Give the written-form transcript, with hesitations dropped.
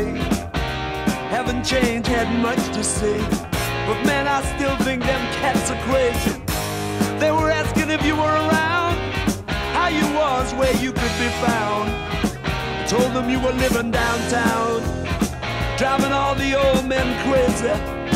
day. Haven't changed, had much to say, but man, I still think them cats are crazy. They were asking if you were around, how you was, where you could be found. I told them you were living downtown, driving all the old men crazy.